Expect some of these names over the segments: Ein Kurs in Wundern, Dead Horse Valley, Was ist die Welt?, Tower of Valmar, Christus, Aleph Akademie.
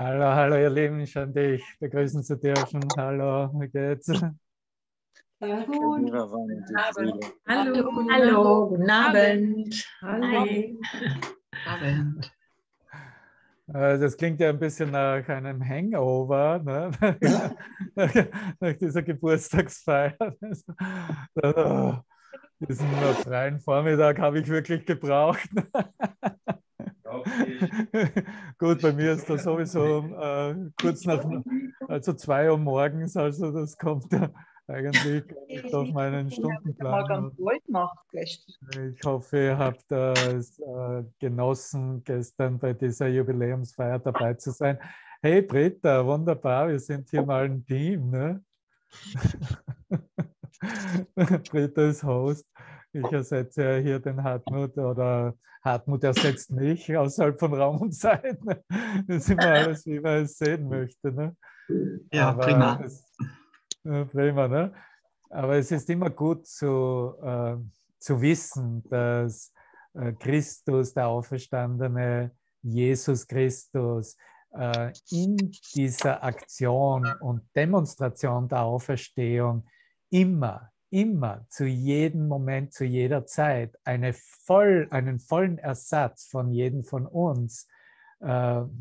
Hallo, hallo ihr Lieben, schön dich begrüßen zu dürfen. Hallo, wie geht's? Sehr gut. Guten Abend. Hallo, hallo, guten Abend. Hallo. Abend. Das klingt ja ein bisschen nach einem Hangover, ne? Ja. Nach dieser Geburtstagsfeier. Oh, diesen freien Vormittag habe ich wirklich gebraucht. Gut, bei mir ist das sowieso kurz nach, also 2 Uhr morgens, also das kommt ja eigentlich auf meinen Stundenplan. Ich hoffe, ihr habt es genossen, gestern bei dieser Jubiläumsfeier dabei zu sein. Hey Britta, wunderbar, wir sind hier mal ein Team, ne? Britta ist Host. Ich ersetze ja hier den Hartmut, oder Hartmut ersetzt mich außerhalb von Raum und Zeit. Ne? Das ist immer alles, wie man es sehen möchte. Ne? Ja, aber prima. Prima, ne? Aber es ist immer gut zu wissen, dass Christus, der auferstandene Jesus Christus, in dieser Aktion und Demonstration der Auferstehung immer, zu jedem Moment, zu jeder Zeit einen vollen Ersatz von jedem von uns parat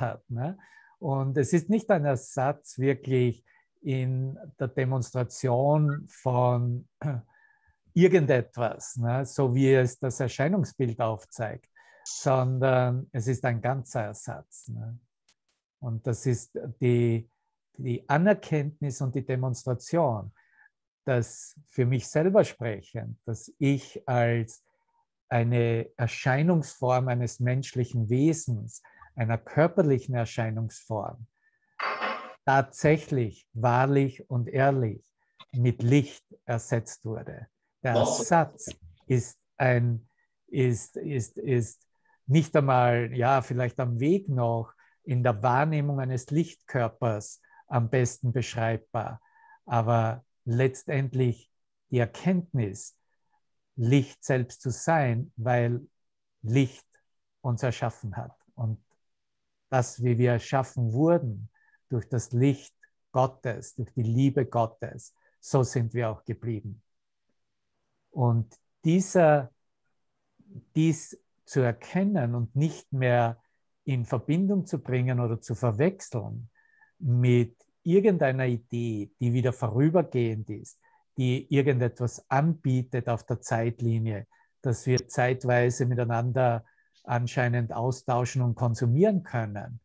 hat. Ne? Und es ist nicht ein Ersatz wirklich in der Demonstration von irgendetwas, ne? So wie es das Erscheinungsbild aufzeigt, sondern es ist ein ganzer Ersatz. Ne? Und das ist die Anerkenntnis und die Demonstration, dass für mich selber sprechend, dass ich als eine Erscheinungsform eines menschlichen Wesens, einer körperlichen Erscheinungsform, tatsächlich, wahrlich und ehrlich mit Licht ersetzt wurde. Der Ersatz ist nicht einmal, ja, vielleicht am Weg noch in der Wahrnehmung eines Lichtkörpers am besten beschreibbar, aber letztendlich die Erkenntnis, Licht selbst zu sein, weil Licht uns erschaffen hat. Und das, wie wir erschaffen wurden, durch das Licht Gottes, durch die Liebe Gottes, so sind wir auch geblieben. Und dies zu erkennen und nicht mehr in Verbindung zu bringen oder zu verwechseln mit irgendeiner Idee, die wieder vorübergehend ist, die irgendetwas anbietet auf der Zeitlinie, dass wir zeitweise miteinander anscheinend austauschen und konsumieren können,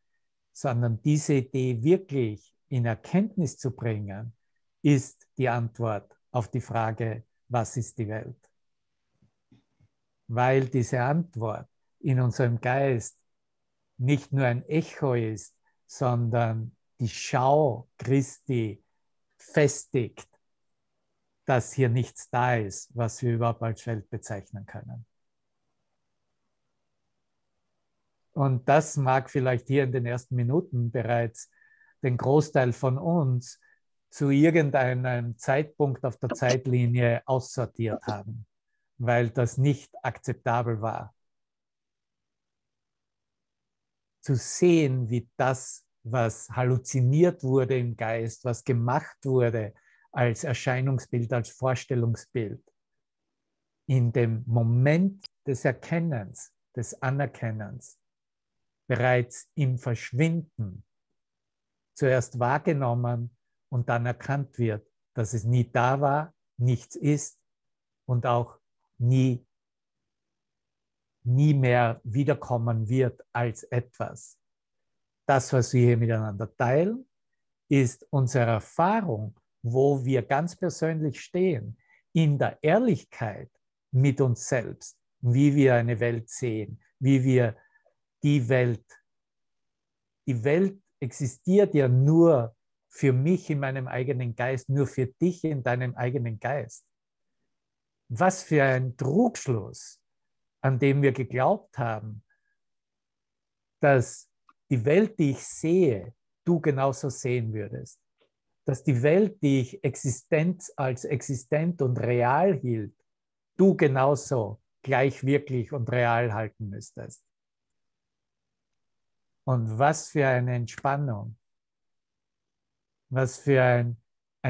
sondern diese Idee wirklich in Erkenntnis zu bringen, ist die Antwort auf die Frage, was ist die Welt? Weil diese Antwort in unserem Geist nicht nur ein Echo ist, sondern die Schau Christi festigt, dass hier nichts da ist, was wir überhaupt als Welt bezeichnen können. Und das mag vielleicht hier in den ersten Minuten bereits den Großteil von uns zu irgendeinem Zeitpunkt auf der Zeitlinie aussortiert haben, weil das nicht akzeptabel war. Zu sehen, wie das, was halluziniert wurde im Geist, was gemacht wurde als Erscheinungsbild, als Vorstellungsbild. In dem Moment des Erkennens, des Anerkennens, bereits im Verschwinden, zuerst wahrgenommen und dann erkannt wird, dass es nie da war, nichts ist und auch nie mehr wiederkommen wird als etwas. Das, was wir hier miteinander teilen, ist unsere Erfahrung, wo wir ganz persönlich stehen, in der Ehrlichkeit mit uns selbst, wie wir eine Welt sehen, wie wir die Welt existiert ja nur für mich in meinem eigenen Geist, nur für dich in deinem eigenen Geist. Was für ein Trugschluss, an dem wir geglaubt haben, dass die Welt, die ich sehe, du genauso sehen würdest. Dass die Welt, die ich als existent und real hielt, du genauso gleich wirklich und real halten müsstest. Und was für eine Entspannung, was für ein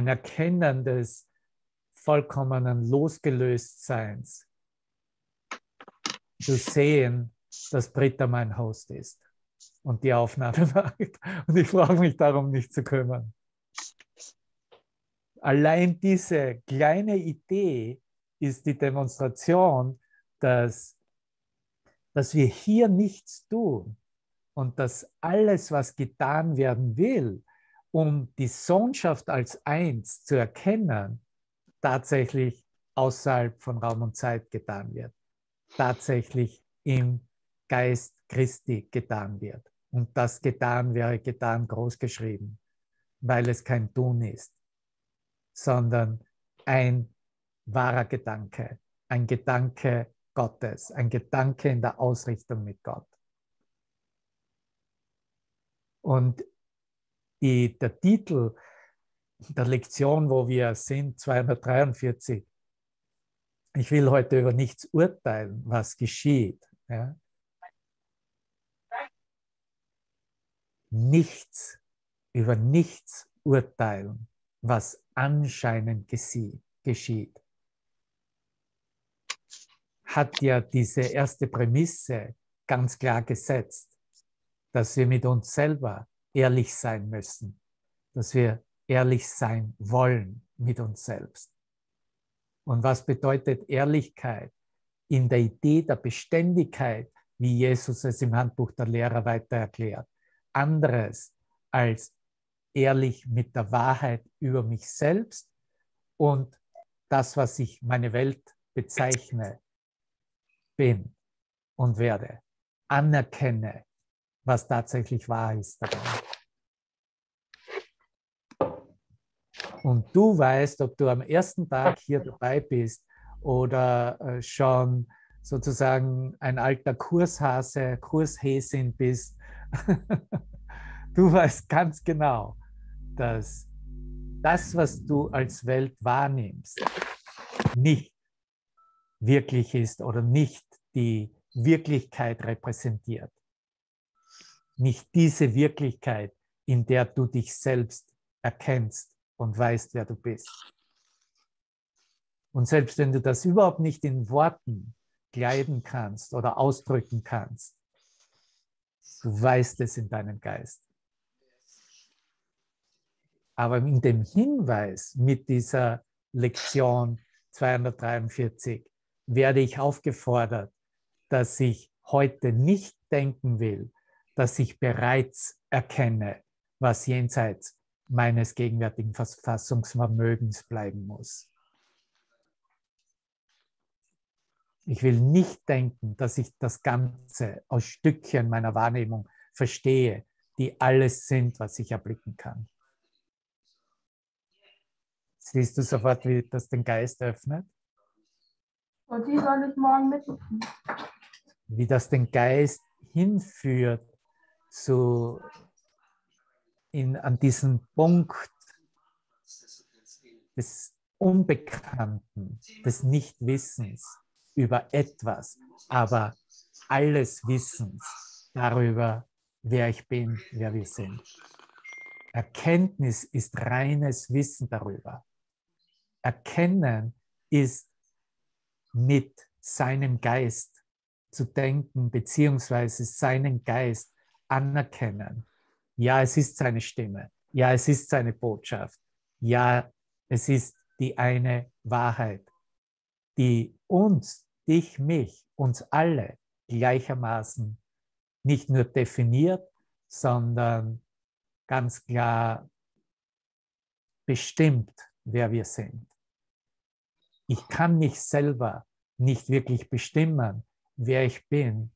Erkennen des vollkommenen Losgelöstseins, zu sehen, dass Britta mein Host ist und die Aufnahme macht. Und ich brauche mich darum nicht zu kümmern. Allein diese kleine Idee ist die Demonstration, dass wir hier nichts tun und dass alles, was getan werden will, um die Sohnschaft als eins zu erkennen, tatsächlich außerhalb von Raum und Zeit getan wird, tatsächlich im Geist Christi getan wird. Und das getan wäre getan großgeschrieben, weil es kein Tun ist, sondern ein wahrer Gedanke, ein Gedanke Gottes, ein Gedanke in der Ausrichtung mit Gott. Und der Titel der Lektion, wo wir sind, 243, ich will heute über nichts urteilen, was geschieht. Ja? Nichts, über nichts urteilen, was anscheinend geschieht. Hat ja diese erste Prämisse ganz klar gesetzt, dass wir mit uns selber ehrlich sein müssen, dass wir ehrlich sein wollen mit uns selbst. Und was bedeutet Ehrlichkeit? In der Idee der Beständigkeit, wie Jesus es im Handbuch der Lehrer weiter erklärt, anderes als ehrlich mit der Wahrheit über mich selbst und das, was ich meine Welt bezeichne, bin und werde, anerkenne, was tatsächlich wahr ist daran. Und du weißt, ob du am ersten Tag hier dabei bist oder schon sozusagen ein alter Kurshase, Kurshäsin bist. Du weißt ganz genau, dass das, was du als Welt wahrnimmst, nicht wirklich ist oder nicht die Wirklichkeit repräsentiert. Nicht diese Wirklichkeit, in der du dich selbst erkennst und weißt, wer du bist. Und selbst wenn du das überhaupt nicht in Worten kleiden kannst oder ausdrücken kannst, du weißt es in deinem Geist. Aber in dem Hinweis mit dieser Lektion 243 werde ich aufgefordert, dass ich heute nicht denken will, dass ich bereits erkenne, was jenseits meines gegenwärtigen Fassungsvermögens bleiben muss. Ich will nicht denken, dass ich das Ganze aus Stückchen meiner Wahrnehmung verstehe, die alles sind, was ich erblicken kann. Siehst du sofort, wie das den Geist öffnet? Und die soll ich morgen mitnehmen. Wie das den Geist hinführt, so an diesen Punkt des Unbekannten, des Nichtwissens über etwas, aber alles Wissens darüber, wer ich bin, wer wir sind. Erkenntnis ist reines Wissen darüber. Erkennen ist mit seinem Geist zu denken, beziehungsweise seinen Geist anerkennen. Ja, es ist seine Stimme. Ja, es ist seine Botschaft. Ja, es ist die eine Wahrheit, die uns, dich, mich, uns alle gleichermaßen nicht nur definiert, sondern ganz klar bestimmt, wer wir sind. Ich kann mich selber nicht wirklich bestimmen, wer ich bin,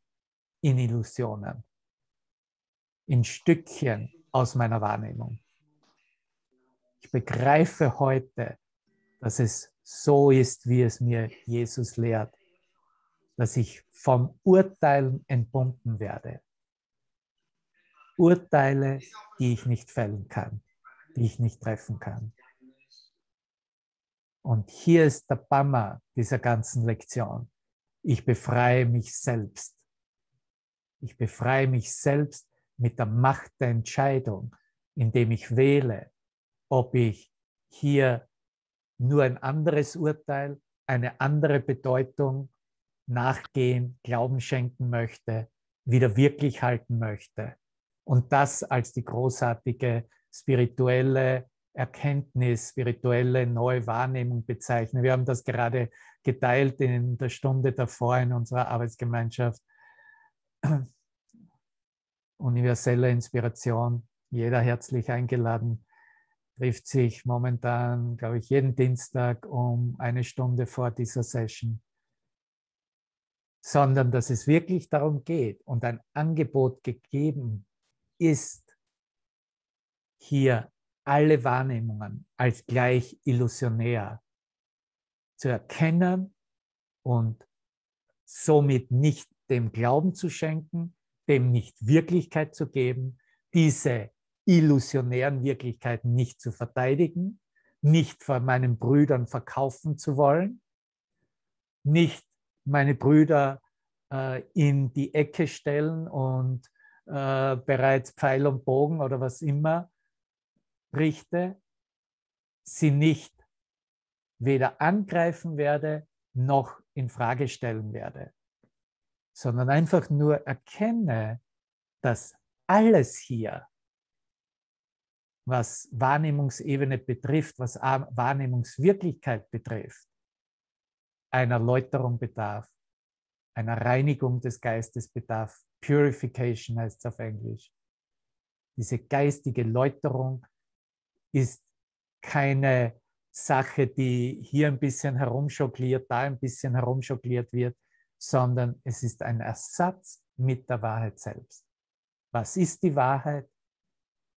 in Illusionen, in Stückchen aus meiner Wahrnehmung. Ich begreife heute, dass es so ist, wie es mir Jesus lehrt, dass ich vom Urteilen entbunden werde. Urteile, die ich nicht fällen kann, die ich nicht treffen kann. Und hier ist der Bummer dieser ganzen Lektion. Ich befreie mich selbst. Ich befreie mich selbst mit der Macht der Entscheidung, indem ich wähle, ob ich hier nur ein anderes Urteil, eine andere Bedeutung nachgehen, Glauben schenken möchte, wieder wirklich halten möchte. Und das als die großartige spirituelle Erkenntnis, spirituelle neue Wahrnehmung bezeichnen. Wir haben das gerade geteilt in der Stunde davor in unserer Arbeitsgemeinschaft. Universelle Inspiration, jeder herzlich eingeladen, trifft sich momentan, glaube ich, jeden Dienstag um 1 Stunde vor dieser Session. Sondern dass es wirklich darum geht und ein Angebot gegeben ist, hier alle Wahrnehmungen als gleich illusionär zu erkennen und somit nicht dem Glauben zu schenken, dem nicht Wirklichkeit zu geben, diese illusionären Wirklichkeiten nicht zu verteidigen, nicht vor meinen Brüdern verkaufen zu wollen, nicht meine Brüder in die Ecke stellen und bereits Pfeil und Bogen oder was immer richte, sie nicht weder angreifen werde, noch in Frage stellen werde, sondern einfach nur erkenne, dass alles hier, was Wahrnehmungsebene betrifft, was Wahrnehmungswirklichkeit betrifft, einer Läuterung bedarf, einer Reinigung des Geistes bedarf, Purification heißt es auf Englisch. Diese geistige Läuterung ist keine Sache, die hier ein bisschen herumschokliert, da ein bisschen herumschokliert wird, sondern es ist ein Ersatz mit der Wahrheit selbst. Was ist die Wahrheit?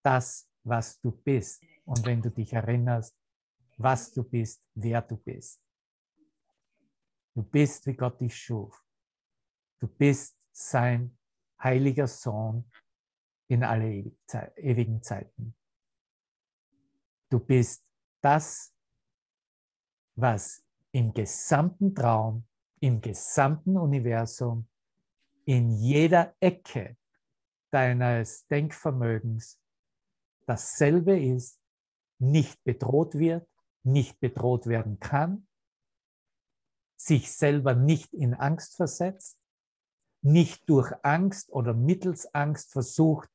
Das, was du bist. Und wenn du dich erinnerst, was du bist, wer du bist. Du bist, wie Gott dich schuf. Du bist sein heiliger Sohn in alle ewigen Zeiten. Du bist das, was im gesamten Traum, im gesamten Universum, in jeder Ecke deines Denkvermögens dasselbe ist, nicht bedroht wird, nicht bedroht werden kann, sich selber nicht in Angst versetzt, nicht durch Angst oder mittels Angst versucht,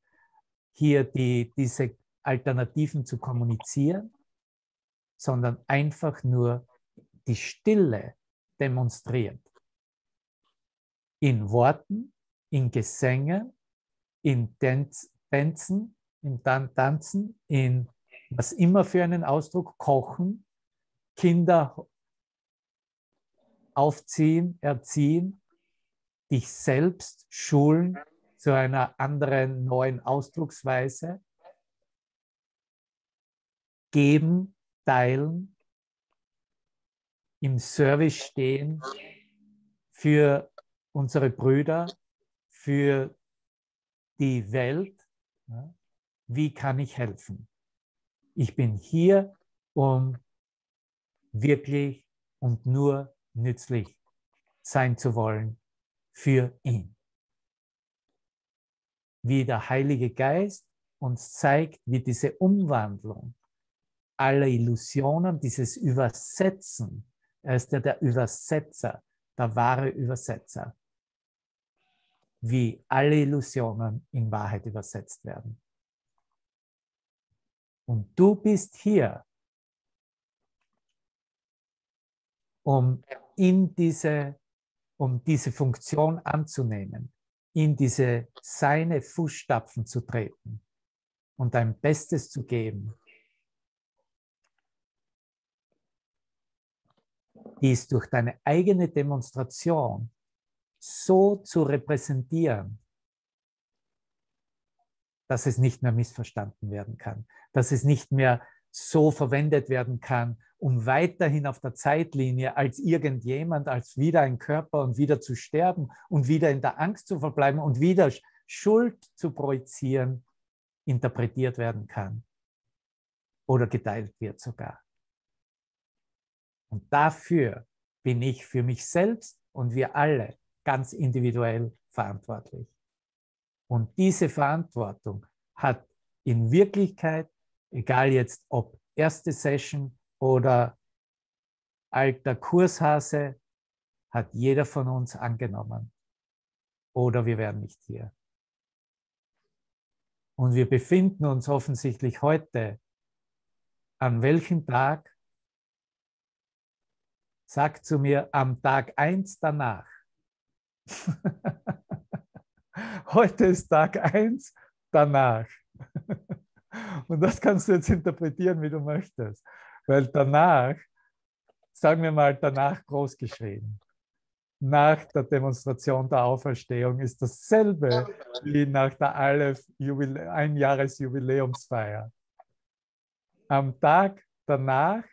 hier diese Alternativen zu kommunizieren, sondern einfach nur die Stille demonstriert. In Worten, in Gesängen, in Tänzen, in Tanzen, in was immer für einen Ausdruck, Kochen, Kinder aufziehen, erziehen, dich selbst schulen zu einer anderen, neuen Ausdrucksweise, geben, teilen, im Service stehen für unsere Brüder, für die Welt. Wie kann ich helfen? Ich bin hier, um wirklich und nur nützlich sein zu wollen für ihn. Wie der Heilige Geist uns zeigt, wie diese Umwandlung aller Illusionen, dieses Übersetzen, er ist ja der Übersetzer, der wahre Übersetzer, wie alle Illusionen in Wahrheit übersetzt werden. Und du bist hier, um diese Funktion anzunehmen, in diese seine Fußstapfen zu treten und dein Bestes zu geben, dies durch deine eigene Demonstration so zu repräsentieren, dass es nicht mehr missverstanden werden kann, dass es nicht mehr so verwendet werden kann, um weiterhin auf der Zeitlinie als irgendjemand, als wieder ein Körper und wieder zu sterben und wieder in der Angst zu verbleiben und wieder Schuld zu projizieren, interpretiert werden kann oder geteilt wird sogar. Und dafür bin ich für mich selbst und wir alle ganz individuell verantwortlich. Und diese Verantwortung hat in Wirklichkeit, egal jetzt ob erste Session oder alter Kurshase, hat jeder von uns angenommen. Oder wir wären nicht hier. Und wir befinden uns offensichtlich heute, an welchem Tag? Sag zu mir, am Tag 1 danach. Heute ist Tag 1 danach. Und das kannst du jetzt interpretieren, wie du möchtest. Weil danach, sagen wir mal, danach groß geschrieben. Nach der Demonstration der Auferstehung ist dasselbe wie nach der Aleph Einjahresjubiläumsfeier. Am Tag danach,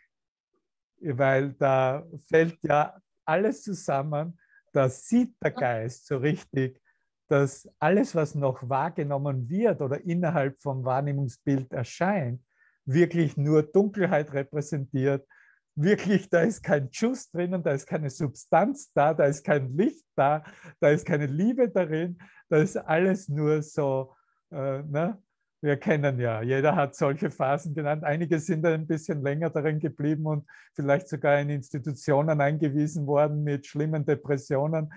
weil da fällt ja alles zusammen, da sieht der Geist so richtig, dass alles, was noch wahrgenommen wird oder innerhalb vom Wahrnehmungsbild erscheint, wirklich nur Dunkelheit repräsentiert. Wirklich, da ist kein Schuss drinnen, da ist keine Substanz da, da ist kein Licht da, da ist keine Liebe darin, da ist alles nur so, ne? Wir kennen ja, jeder hat solche Phasen genannt, einige sind ein bisschen länger darin geblieben und vielleicht sogar in Institutionen eingewiesen worden mit schlimmen Depressionen.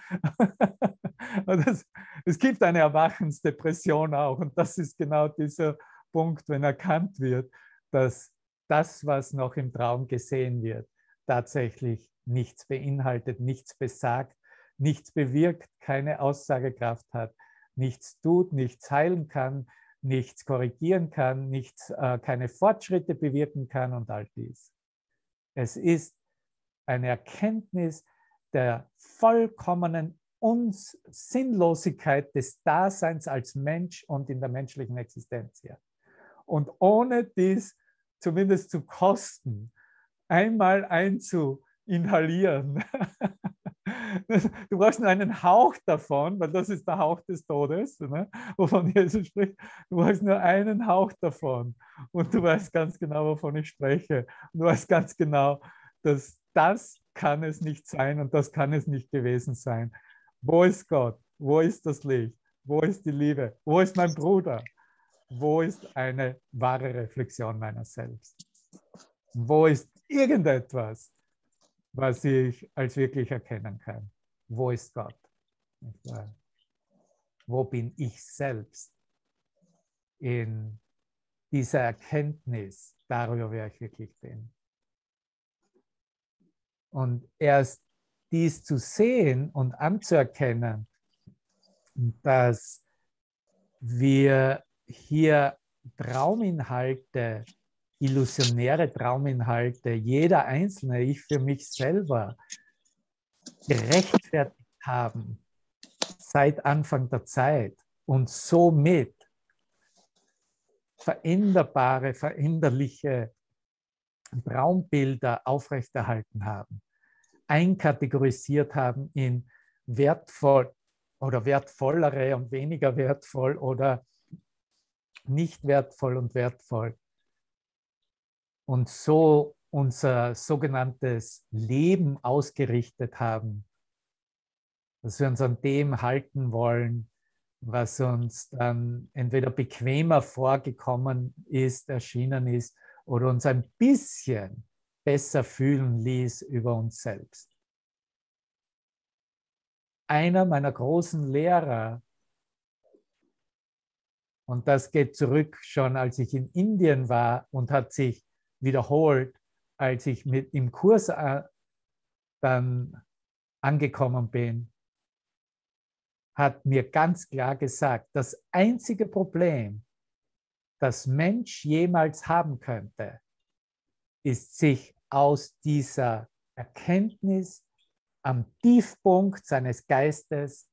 Es gibt eine Erwachensdepression auch und das ist genau dieser Punkt, wenn erkannt wird, dass das, was noch im Traum gesehen wird, tatsächlich nichts beinhaltet, nichts besagt, nichts bewirkt, keine Aussagekraft hat, nichts tut, nichts heilen kann, nichts korrigieren kann, nichts, keine Fortschritte bewirken kann und all dies. Es ist eine Erkenntnis der vollkommenen Sinnlosigkeit des Daseins als Mensch und in der menschlichen Existenz hier. Und ohne dies zumindest zu kosten, einmal einzuinhalieren. Du brauchst nur einen Hauch davon, weil das ist der Hauch des Todes, ne, wovon Jesus spricht. Du brauchst nur einen Hauch davon und du weißt ganz genau, wovon ich spreche. Du weißt ganz genau, dass das kann es nicht sein und das kann es nicht gewesen sein. Wo ist Gott? Wo ist das Licht? Wo ist die Liebe? Wo ist mein Bruder? Wo ist eine wahre Reflexion meiner selbst? Wo ist irgendetwas, was ich als wirklich erkennen kann? Wo ist Gott? Wo bin ich selbst in dieser Erkenntnis darüber, wer ich wirklich bin? Und erst dies zu sehen und anzuerkennen, dass wir hier Trauminhalte, illusionäre Trauminhalte, jeder Einzelne, ich für mich selber, gerechtfertigt haben seit Anfang der Zeit und somit veränderbare, veränderliche Traumbilder aufrechterhalten haben, einkategorisiert haben in wertvoll oder wertvollere und weniger wertvoll oder nicht wertvoll und wertvoll. Und so unser sogenanntes Leben ausgerichtet haben, dass wir uns an dem halten wollen, was uns dann entweder bequemer vorgekommen ist, erschienen ist oder uns ein bisschen besser fühlen ließ über uns selbst. Einer meiner großen Lehrer, und das geht zurück schon, als ich in Indien war und hat sich wiederholt, als ich mit im Kurs dann angekommen bin, hat mir ganz klar gesagt, das einzige Problem, das Mensch jemals haben könnte, ist, sich aus dieser Erkenntnis am Tiefpunkt seines Geistes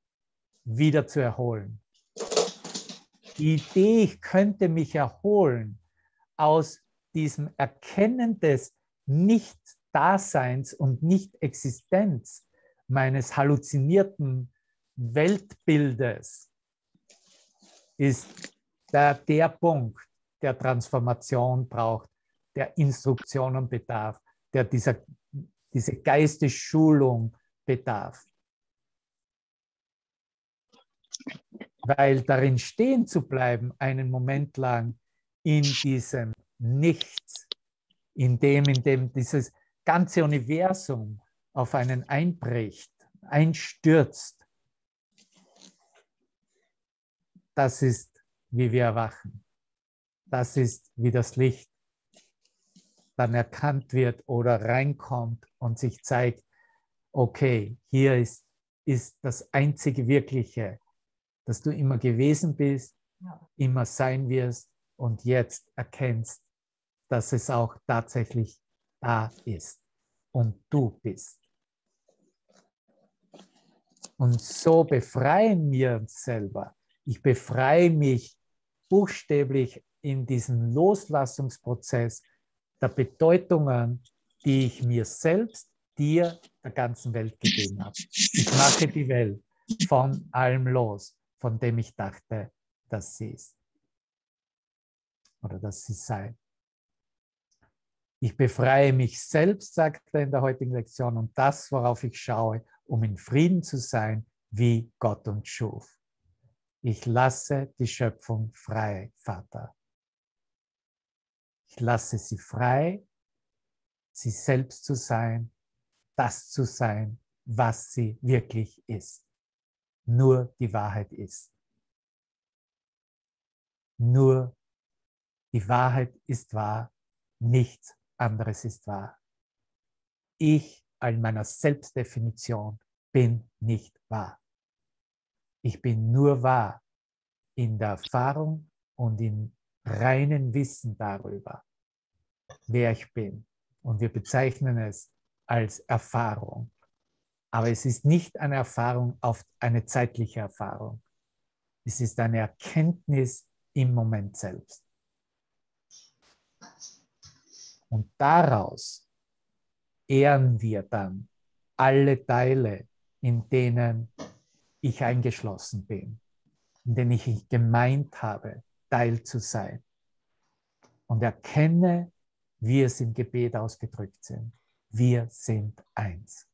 wieder zu erholen. Die Idee, ich könnte mich erholen aus diesem Erkennen des Nicht-Daseins und Nicht-Existenz meines halluzinierten Weltbildes, ist der Punkt, der Transformation braucht, der Instruktionen bedarf, der diese Geistesschulung bedarf. weil darin stehen zu bleiben, einen Moment lang in diesem Nichts, in dem dieses ganze Universum auf einen einbricht, einstürzt, das ist, wie wir erwachen. Das ist, wie das Licht dann erkannt wird oder reinkommt und sich zeigt, okay, hier ist das einzige Wirkliche, dass du immer gewesen bist, immer sein wirst und jetzt erkennst, dass es auch tatsächlich da ist und du bist. Und so befreien wir uns selber. Ich befreie mich buchstäblich in diesem Loslassungsprozess der Bedeutungen, die ich mir selbst, dir, der ganzen Welt gegeben habe. Ich mache die Welt von allem los, von dem ich dachte, dass sie ist. Oder dass sie sei. Ich befreie mich selbst, sagt er in der heutigen Lektion, und das, worauf ich schaue, um in Frieden zu sein, wie Gott uns schuf. Ich lasse die Schöpfung frei, Vater. Ich lasse sie frei, sie selbst zu sein, das zu sein, was sie wirklich ist. Nur die Wahrheit ist. Nur die Wahrheit ist wahr, nichts anderes ist wahr. Ich in meiner Selbstdefinition bin nicht wahr. Ich bin nur wahr in der Erfahrung und in reinen Wissen darüber, wer ich bin. Und wir bezeichnen es als Erfahrung. Aber es ist nicht eine Erfahrung auf eine zeitliche Erfahrung. Es ist eine Erkenntnis im Moment selbst. Und daraus ehren wir dann alle Teile, in denen ich eingeschlossen bin, in denen ich gemeint habe, Teil zu sein, und erkenne, wie es im Gebet ausgedrückt sind. Wir sind eins.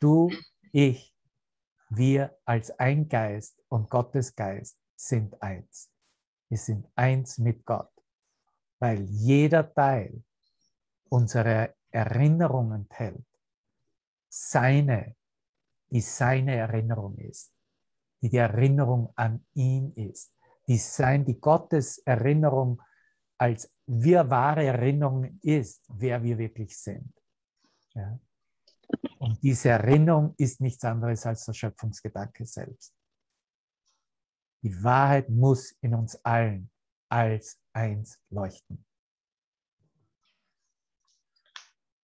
Du, ich, wir als ein Geist und Gottes Geist sind eins. Wir sind eins mit Gott, weil jeder Teil unsere Erinnerung enthält, die seine Erinnerung ist. Die Erinnerung an ihn ist, die Gottes Erinnerung als wir wahre Erinnerung ist, wer wir wirklich sind. Ja? Und diese Erinnerung ist nichts anderes als der Schöpfungsgedanke selbst. Die Wahrheit muss in uns allen als eins leuchten.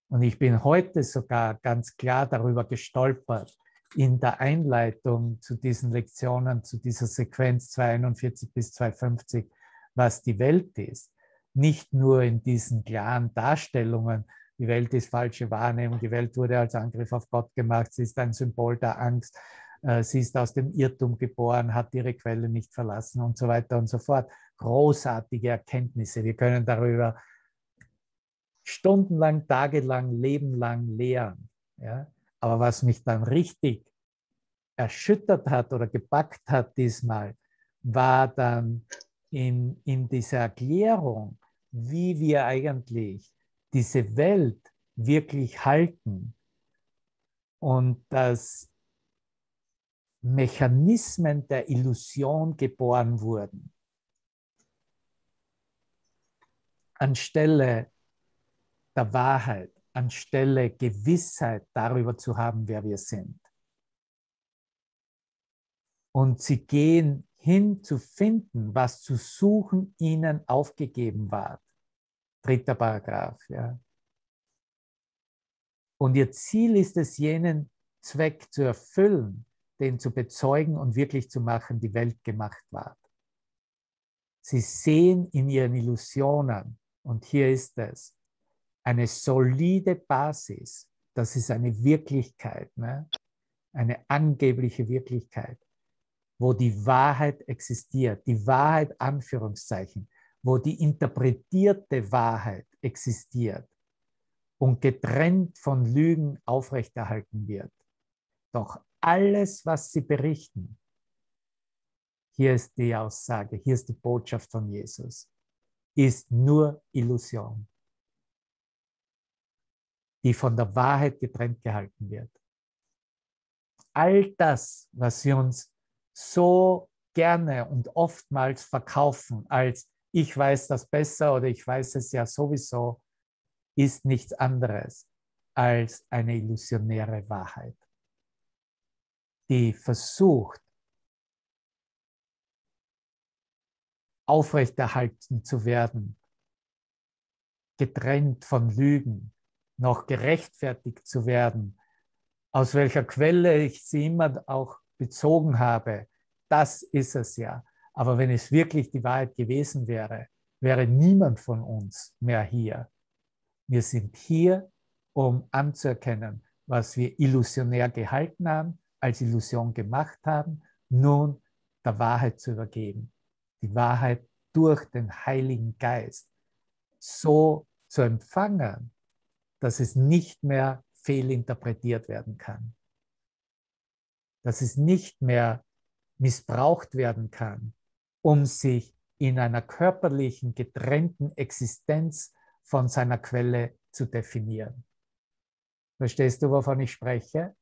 Und ich bin heute sogar ganz klar darüber gestolpert, in der Einleitung zu diesen Lektionen, zu dieser Sequenz 241 bis 250, was die Welt ist. Nicht nur in diesen klaren Darstellungen, die Welt ist falsche Wahrnehmung, die Welt wurde als Angriff auf Gott gemacht, sie ist ein Symbol der Angst, sie ist aus dem Irrtum geboren, hat ihre Quelle nicht verlassen und so weiter und so fort. Großartige Erkenntnisse. Wir können darüber stundenlang, tagelang, lebenlang lehren. Ja? Aber was mich dann richtig erschüttert hat oder gepackt hat diesmal, war dann in dieser Erklärung, wie wir eigentlich diese Welt wirklich halten und dass Mechanismen der Illusion geboren wurden, anstelle der Wahrheit. Anstelle Gewissheit darüber zu haben, wer wir sind. Und sie gehen hin zu finden, was zu suchen ihnen aufgegeben war. 3. Paragraph. Ja. Und ihr Ziel ist es, jenen Zweck zu erfüllen, den zu bezeugen und wirklich zu machen, die Welt gemacht ward. Sie sehen in ihren Illusionen, und hier ist es, eine solide Basis, das ist eine Wirklichkeit, ne? Eine angebliche Wirklichkeit, wo die Wahrheit existiert, die Wahrheit, Anführungszeichen, wo die interpretierte Wahrheit existiert und getrennt von Lügen aufrechterhalten wird. Doch alles, was sie berichten, hier ist die Aussage, hier ist die Botschaft von Jesus, ist nur Illusion, die von der Wahrheit getrennt gehalten wird. All das, was wir uns so gerne und oftmals verkaufen als ich weiß das besser oder ich weiß es ja sowieso, ist nichts anderes als eine illusionäre Wahrheit, die versucht, aufrechterhalten zu werden, getrennt von Lügen, noch gerechtfertigt zu werden, aus welcher Quelle ich sie immer auch bezogen habe. Das ist es ja. Aber wenn es wirklich die Wahrheit gewesen wäre, wäre niemand von uns mehr hier. Wir sind hier, um anzuerkennen, was wir illusionär gehalten haben, als Illusion gemacht haben, nun der Wahrheit zu übergeben. Die Wahrheit durch den Heiligen Geist so zu empfangen, dass es nicht mehr fehlinterpretiert werden kann. Dass es nicht mehr missbraucht werden kann, um sich in einer körperlichen, getrennten Existenz von seiner Quelle zu definieren. Verstehst du, wovon ich spreche?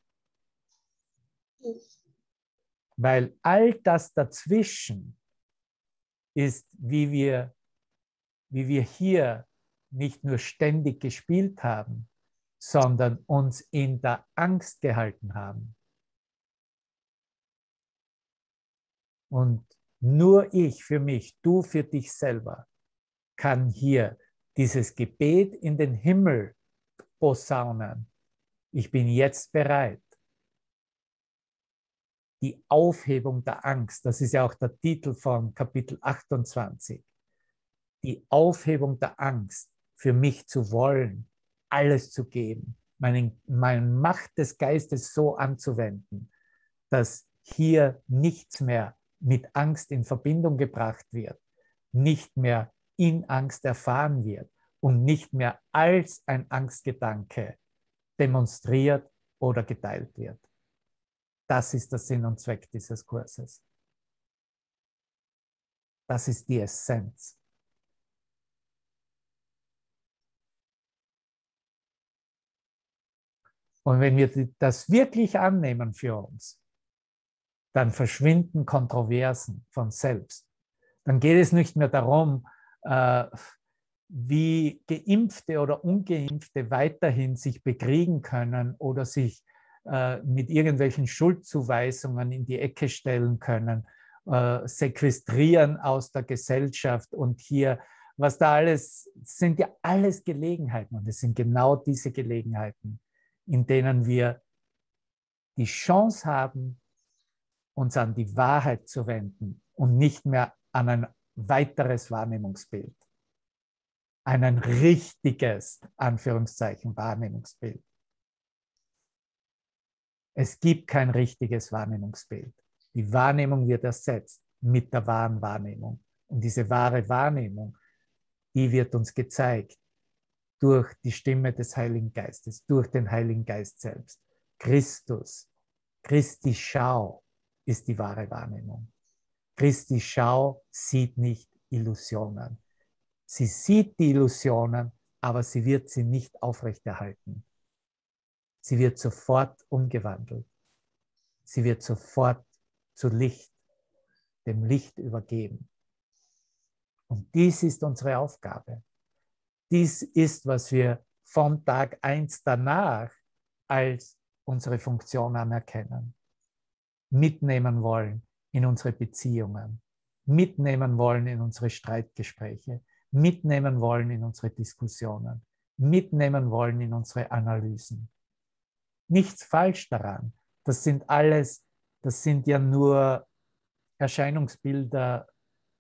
Weil all das dazwischen ist, wie wir hier nicht nur ständig gespielt haben, sondern uns in der Angst gehalten haben. Und nur ich für mich, du für dich selber, kann hier dieses Gebet in den Himmel posaunen. Ich bin jetzt bereit. Die Aufhebung der Angst, das ist ja auch der Titel von Kapitel 28. Die Aufhebung der Angst, für mich zu wollen, alles zu geben, meine Macht des Geistes so anzuwenden, dass hier nichts mehr mit Angst in Verbindung gebracht wird, nicht mehr in Angst erfahren wird und nicht mehr als ein Angstgedanke demonstriert oder geteilt wird. Das ist der Sinn und Zweck dieses Kurses. Das ist die Essenz. Und wenn wir das wirklich annehmen für uns, dann verschwinden Kontroversen von selbst. Dann geht es nicht mehr darum, wie Geimpfte oder Ungeimpfte weiterhin sich bekriegen können oder sich mit irgendwelchen Schuldzuweisungen in die Ecke stellen können, sequestrieren aus der Gesellschaft und hier, was da alles, sind ja alles Gelegenheiten und es sind genau diese Gelegenheiten, in denen wir die Chance haben, uns an die Wahrheit zu wenden und nicht mehr an ein weiteres Wahrnehmungsbild, an ein richtiges, Anführungszeichen, Wahrnehmungsbild. Es gibt kein richtiges Wahrnehmungsbild. Die Wahrnehmung wird ersetzt mit der wahren Wahrnehmung. Und diese wahre Wahrnehmung, die wird uns gezeigt durch die Stimme des Heiligen Geistes, durch den Heiligen Geist selbst. Christus, Christi Schau ist die wahre Wahrnehmung. Christi Schau sieht nicht Illusionen. Sie sieht die Illusionen, aber sie wird sie nicht aufrechterhalten. Sie wird sofort umgewandelt. Sie wird sofort zu Licht, dem Licht übergeben. Und dies ist unsere Aufgabe. Dies ist, was wir vom Tag 1 danach als unsere Funktion anerkennen, mitnehmen wollen in unsere Beziehungen, mitnehmen wollen in unsere Streitgespräche, mitnehmen wollen in unsere Diskussionen, mitnehmen wollen in unsere Analysen. Nichts falsch daran. Das sind ja nur Erscheinungsbilder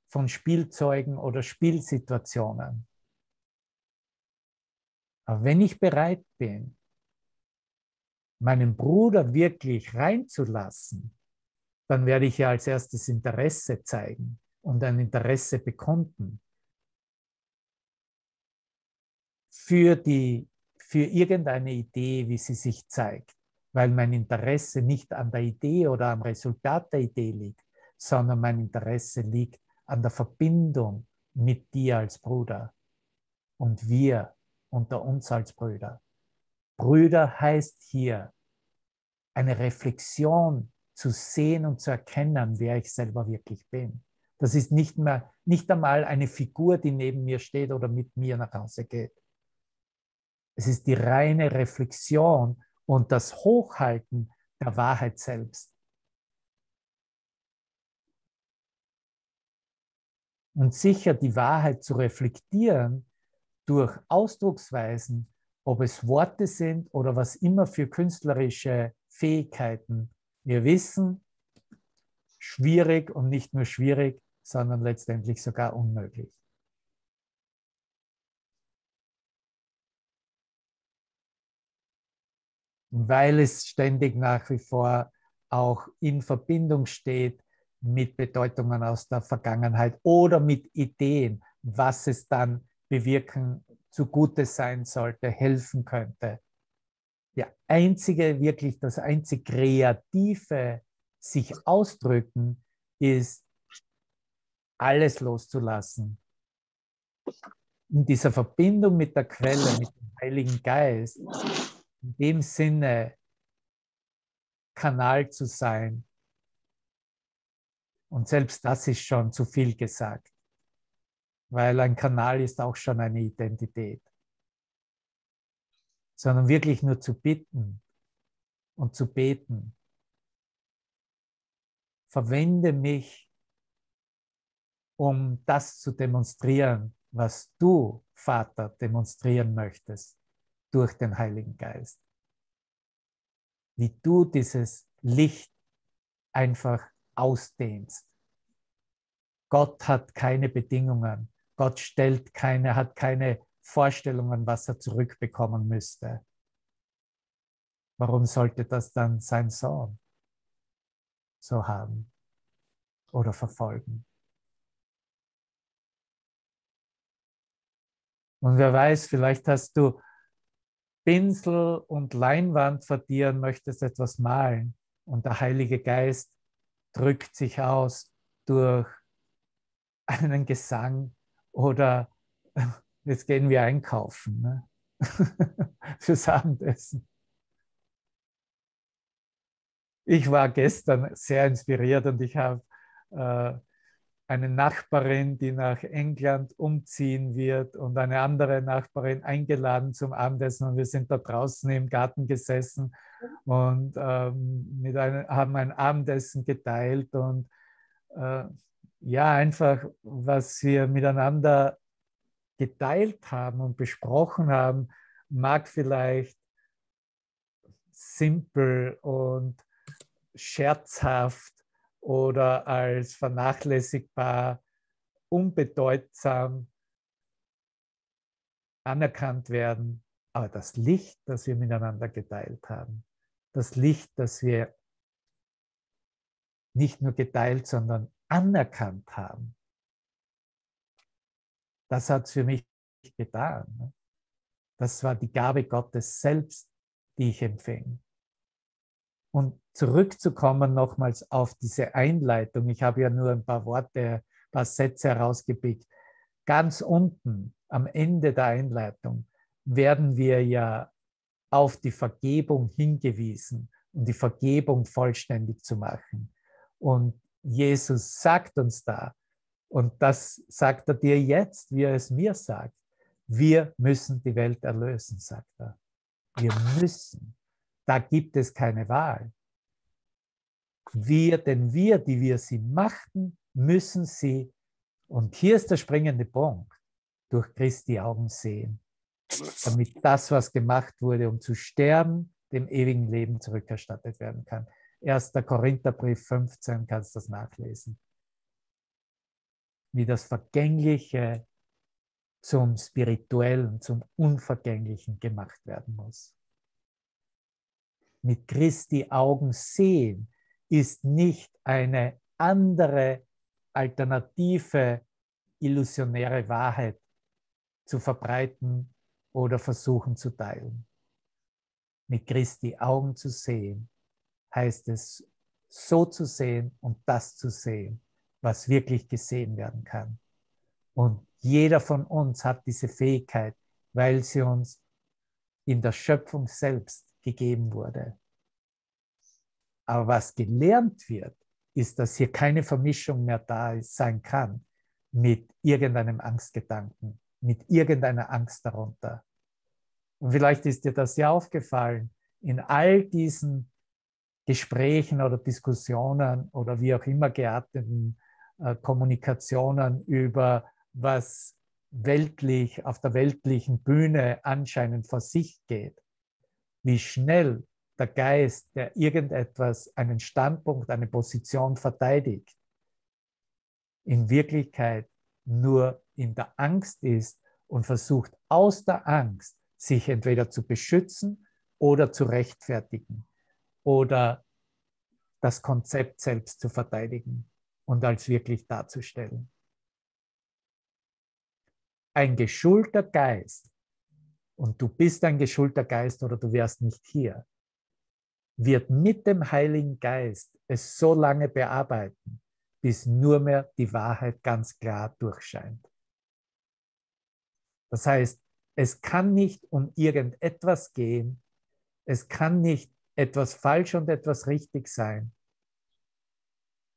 von Spielzeugen oder Spielsituationen. Aber wenn ich bereit bin, meinen Bruder wirklich reinzulassen, dann werde ich ja als erstes Interesse zeigen und ein Interesse bekunden für irgendeine Idee, wie sie sich zeigt, weil mein Interesse nicht an der Idee oder am Resultat der Idee liegt, sondern mein Interesse liegt an der Verbindung mit dir als Bruder und wir unter uns als Brüder. Brüder heißt hier, eine Reflexion zu sehen und zu erkennen, wer ich selber wirklich bin. Das ist nicht einmal eine Figur, die neben mir steht oder mit mir nach Hause geht. Es ist die reine Reflexion und das Hochhalten der Wahrheit selbst. Und sicher die Wahrheit zu reflektieren durch Ausdrucksweisen, ob es Worte sind oder was immer für künstlerische Fähigkeiten wir wissen, schwierig und nicht nur schwierig, sondern letztendlich sogar unmöglich. Weil es ständig nach wie vor auch in Verbindung steht mit Bedeutungen aus der Vergangenheit oder mit Ideen, was es dann bewirken, zugute sein sollte, helfen könnte. Das einzig Kreative sich ausdrücken, ist, alles loszulassen. In dieser Verbindung mit der Quelle, mit dem Heiligen Geist, in dem Sinne Kanal zu sein. Und selbst das ist schon zu viel gesagt, weil ein Kanal ist auch schon eine Identität. Sondern wirklich nur zu bitten und zu beten. Verwende mich, um das zu demonstrieren, was du, Vater, demonstrieren möchtest durch den Heiligen Geist. Wie du dieses Licht einfach ausdehnst. Gott hat keine Bedingungen. Gott hat keine Vorstellungen, was er zurückbekommen müsste. Warum sollte das dann sein Sohn so haben oder verfolgen? Und wer weiß, vielleicht hast du Pinsel und Leinwand vor dir und möchtest etwas malen und der Heilige Geist drückt sich aus durch einen Gesang oder jetzt gehen wir einkaufen, ne? Fürs Abendessen. Ich war gestern sehr inspiriert und ich habe eine Nachbarin, die nach England umziehen wird und eine andere Nachbarin eingeladen zum Abendessen und wir sind da draußen im Garten gesessen und haben ein Abendessen geteilt und ja, einfach, was wir miteinander geteilt haben und besprochen haben, mag vielleicht simpel und scherzhaft oder als vernachlässigbar, unbedeutsam anerkannt werden. Aber das Licht, das wir miteinander geteilt haben, das Licht, das wir nicht nur geteilt, sondern anerkannt haben, das hat es für mich getan. Das war die Gabe Gottes selbst, die ich empfing. Und zurückzukommen nochmals auf diese Einleitung, ich habe ja nur ein paar Worte, ein paar Sätze herausgepickt. Ganz unten, am Ende der Einleitung, werden wir ja auf die Vergebung hingewiesen, um die Vergebung vollständig zu machen. Und Jesus sagt uns da, und das sagt er dir jetzt, wie er es mir sagt. Wir müssen die Welt erlösen, sagt er. Wir müssen. Da gibt es keine Wahl. Wir, denn wir, die wir sie machten, müssen sie, und hier ist der springende Punkt, durch Christi Augen sehen, damit das, was gemacht wurde, um zu sterben, dem ewigen Leben zurückerstattet werden kann. 1. Korintherbrief 15, kannst du das nachlesen. Wie das Vergängliche zum Spirituellen, zum Unvergänglichen gemacht werden muss. Mit Christi Augen sehen ist nicht eine andere, alternative, illusionäre Wahrheit zu verbreiten oder versuchen zu teilen. Mit Christi Augen zu sehen heißt es, so zu sehen und das zu sehen, was wirklich gesehen werden kann. Und jeder von uns hat diese Fähigkeit, weil sie uns in der Schöpfung selbst gegeben wurde. Aber was gelernt wird, ist, dass hier keine Vermischung mehr da sein kann mit irgendeinem Angstgedanken, mit irgendeiner Angst darunter. Und vielleicht ist dir das ja aufgefallen, in all diesen Gesprächen oder Diskussionen oder wie auch immer gearteten Kommunikationen über was weltlich auf der weltlichen Bühne anscheinend vor sich geht, wie schnell der Geist, der irgendetwas, einen Standpunkt, eine Position verteidigt, in Wirklichkeit nur in der Angst ist und versucht aus der Angst sich entweder zu beschützen oder zu rechtfertigen oder das Konzept selbst zu verteidigen und als wirklich darzustellen. Ein geschulter Geist, und du bist ein geschulter Geist oder du wärst nicht hier, wird mit dem Heiligen Geist es so lange bearbeiten, bis nur mehr die Wahrheit ganz klar durchscheint. Das heißt, es kann nicht um irgendetwas gehen, es kann nicht etwas falsch und etwas richtig sein.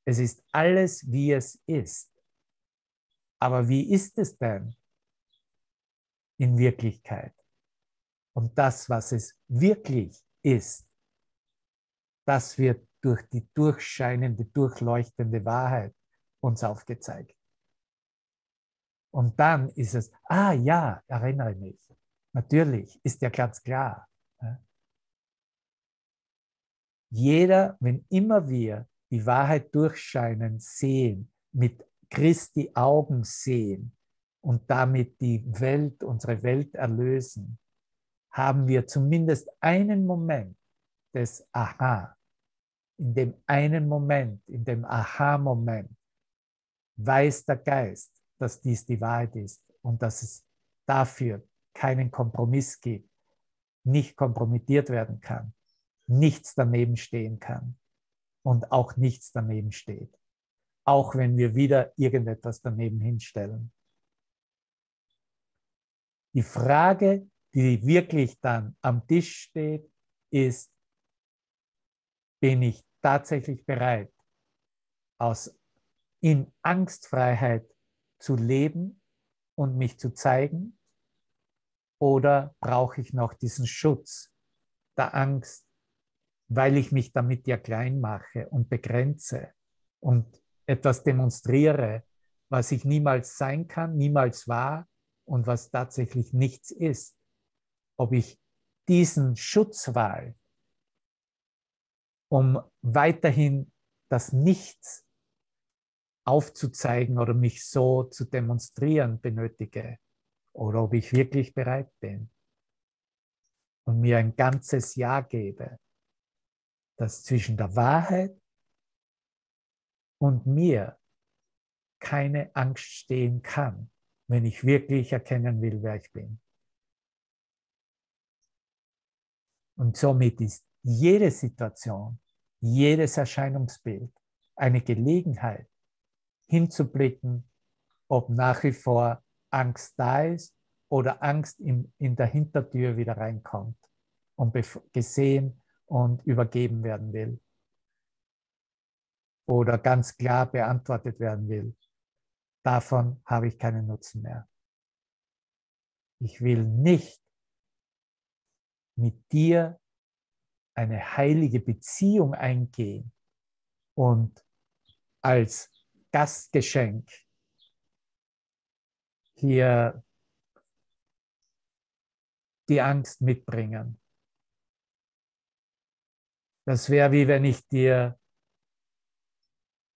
Es ist alles, wie es ist. Aber wie ist es denn in Wirklichkeit? Und das, was es wirklich ist, das wird durch die durchscheinende, durchleuchtende Wahrheit uns aufgezeigt. Und dann ist es, ah ja, erinnere mich, natürlich, ist ja ganz klar. Jeder, wenn immer wir die Wahrheit durchscheinen sehen, mit Christi Augen sehen und damit die Welt, unsere Welt erlösen, haben wir zumindest einen Moment des Aha. In dem einen Moment, in dem Aha-Moment, weiß der Geist, dass dies die Wahrheit ist und dass es dafür keinen Kompromiss gibt, nicht kompromittiert werden kann, nichts daneben stehen kann und auch nichts daneben steht, auch wenn wir wieder irgendetwas daneben hinstellen. Die Frage, die wirklich dann am Tisch steht, ist, bin ich tatsächlich bereit, in Angstfreiheit zu leben und mich zu zeigen? Oder brauche ich noch diesen Schutz der Angst, weil ich mich damit ja klein mache und begrenze und etwas demonstriere, was ich niemals sein kann, niemals war und was tatsächlich nichts ist? Ob ich diesen Schutz wähle, um weiterhin das Nichts aufzuzeigen oder mich so zu demonstrieren benötige, oder ob ich wirklich bereit bin und mir ein ganzes Jahr gebe, dass zwischen der Wahrheit und mir keine Angst stehen kann, wenn ich wirklich erkennen will, wer ich bin. Und somit ist jede Situation, jedes Erscheinungsbild eine Gelegenheit, hinzublicken, ob nach wie vor Angst da ist oder Angst in der Hintertür wieder reinkommt und gesehen und übergeben werden will oder ganz klar beantwortet werden will. Davon habe ich keinen Nutzen mehr. Ich will nicht mit dir eine heilige Beziehung eingehen und als Gastgeschenk hier die Angst mitbringen. Das wäre, wie wenn ich dir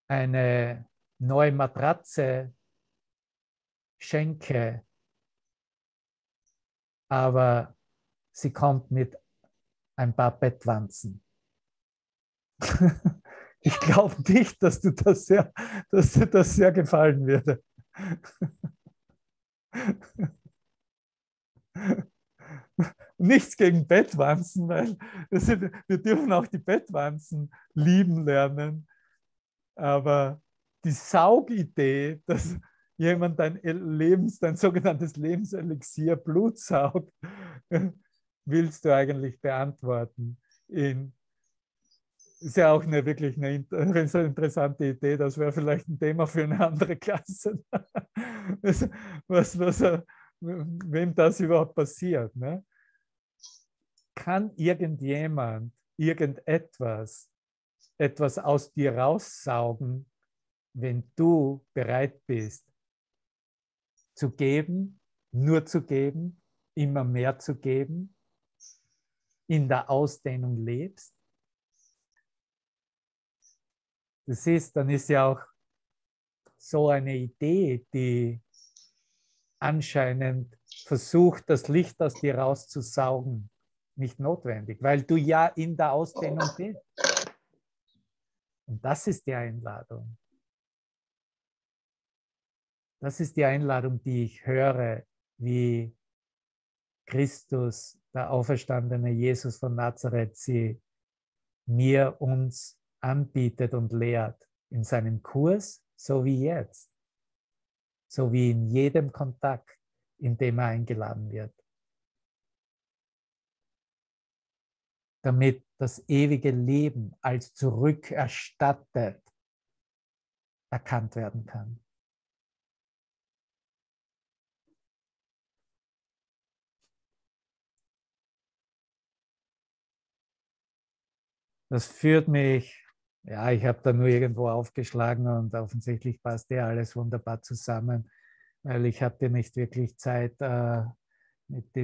eine neue Matratze schenke, aber sie kommt mit ein paar Bettwanzen. Ich glaube nicht, dass dir das sehr gefallen würde. Nichts gegen Bettwanzen, weil wir dürfen auch die Bettwanzen lieben lernen. Aber die Saugidee, dass jemand dein sogenanntes Lebenselixier Blut saugt, willst du eigentlich beantworten. Ist ja auch wirklich eine interessante Idee, das wäre vielleicht ein Thema für eine andere Klasse. Wem das überhaupt passiert. Ne? Kann irgendjemand, etwas aus dir raussaugen, wenn du bereit bist, zu geben, nur zu geben, immer mehr zu geben, in der Ausdehnung lebst? Das ist, dann ist ja auch so eine Idee, die anscheinend versucht, das Licht aus dir rauszusaugen, nicht notwendig, weil du ja in der Ausdehnung bist. Und das ist die Einladung. Das ist die Einladung, die ich höre, wie Christus, der auferstandene Jesus von Nazareth, sie mir, uns anbietet und lehrt in seinem Kurs, so wie jetzt. So wie in jedem Kontakt, in dem er eingeladen wird. Damit das ewige Leben als zurückerstattet erkannt werden kann. Das führt mich, ja, ich habe da nur irgendwo aufgeschlagen und offensichtlich passt ja alles wunderbar zusammen, weil ich hatte nicht wirklich Zeit, mit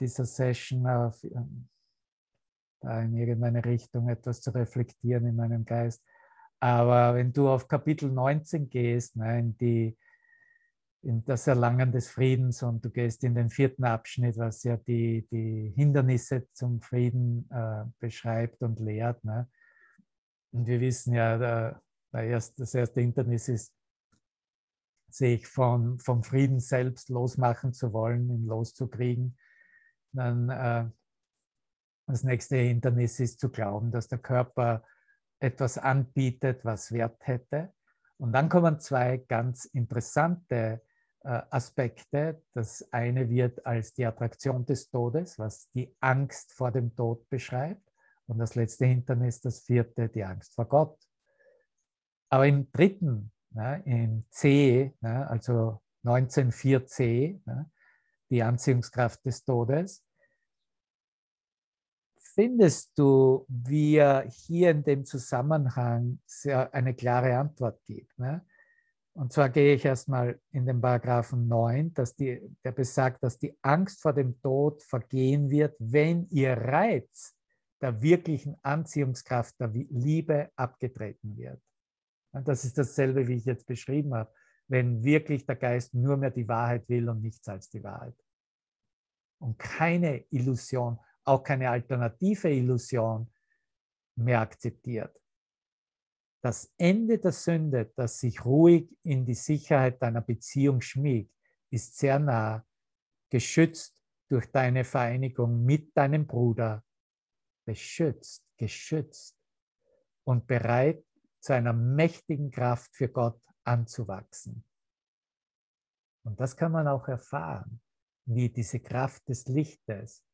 dieser Session da in irgendeine Richtung etwas zu reflektieren in meinem Geist. Aber wenn du auf Kapitel 19 gehst, ne, in das Erlangen des Friedens, und du gehst in den 4. Abschnitt, was ja die Hindernisse zum Frieden beschreibt und lehrt. Ne? Und wir wissen ja, das erste Hindernis ist, sich vom Frieden selbst losmachen zu wollen, ihn loszukriegen. Dann das nächste Hindernis ist zu glauben, dass der Körper etwas anbietet, was Wert hätte. Und dann kommen 2 ganz interessante Aspekte. Das eine wird als die Attraktion des Todes, was die Angst vor dem Tod beschreibt. Und das letzte Hindernis, das 4., die Angst vor Gott. Aber im 3., ne, im C, ne, also 19.4c, ne, die Anziehungskraft des Todes, findest du, wie er hier in dem Zusammenhang sehr eine klare Antwort gibt. Ne? Und zwar gehe ich erstmal in den Paragraphen 9, der besagt, dass die Angst vor dem Tod vergehen wird, wenn ihr Reiz der wirklichen Anziehungskraft der Liebe abgetreten wird. Und das ist dasselbe, wie ich jetzt beschrieben habe, wenn wirklich der Geist nur mehr die Wahrheit will und nichts als die Wahrheit. Und keine Illusion, auch keine alternative Illusion mehr akzeptiert. Das Ende der Sünde, das sich ruhig in die Sicherheit deiner Beziehung schmiegt, ist sehr nah, geschützt durch deine Vereinigung mit deinem Bruder, geschützt und bereit zu einer mächtigen Kraft für Gott anzuwachsen. Und das kann man auch erfahren, wie diese Kraft des Lichtes